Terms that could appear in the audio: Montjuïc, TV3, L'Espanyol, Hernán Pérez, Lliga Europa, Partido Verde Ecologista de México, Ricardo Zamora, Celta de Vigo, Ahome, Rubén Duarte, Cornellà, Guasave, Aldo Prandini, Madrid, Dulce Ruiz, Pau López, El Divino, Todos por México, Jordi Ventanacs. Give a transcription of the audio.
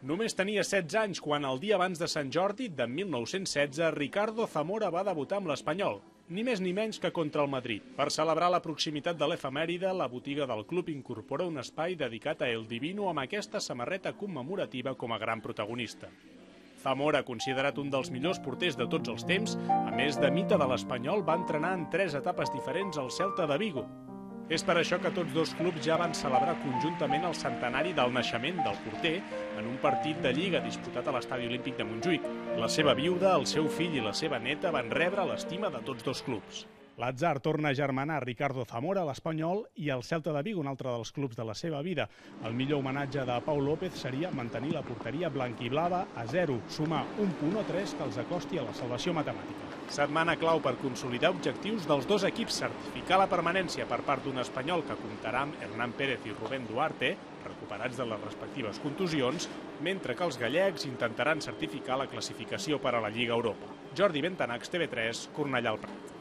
Només tenia 16 anys quan el dia abans de Sant Jordi de 1916 Ricardo Zamora va debutar amb l'Espanyol, ni més ni menys que contra el Madrid. Per celebrar la proximitat de l'efemèride, la botiga del club incorpora un espai dedicat a El Divino amb aquesta samarreta commemorativa com a gran protagonista. Zamora, considerat un dels millors porters de tots els temps, a més de mite de l'Espanyol, va entrenar en 3 etapes diferents al Celta de Vigo. És per això que tots dos clubs ja van celebrar conjuntament el centenari del naixement del porter en un partit de Lliga disputat a l'Estadio Olímpic de Montjuïc. La seva viuda, el seu fill i la seva neta van rebre l'estima de tots dos clubs. L'atzar torna a agermanar Ricardo Zamora, l'Espanyol, i el Celta de Vigo, un altre dels clubs de la seva vida. El millor homenatge de Pau López seria mantenir la porteria blanquiblava a 0, sumar un punt o 3 que els acosti a la salvació matemàtica. Setmana clau per consolidar objectius dels dos equips, certificar la permanència per part d'un espanyol que comptarà amb Hernán Pérez i Rubén Duarte, recuperats de les respectives contusions, mentre que els gallecs intentaran certificar la classificació per a la Lliga Europa. Jordi Ventanacs, TV3, Cornellà al Prat.